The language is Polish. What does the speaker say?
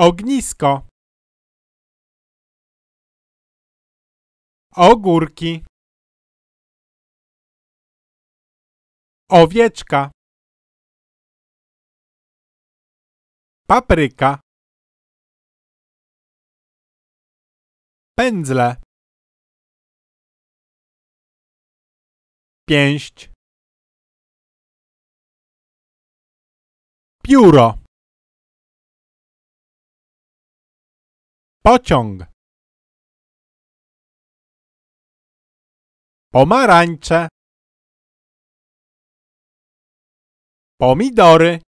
Ognisko. Ogórki. Owieczka. Papryka. Pędzle. Pięść. Pióro. Pociąg. Pomarańcze. Pomidory.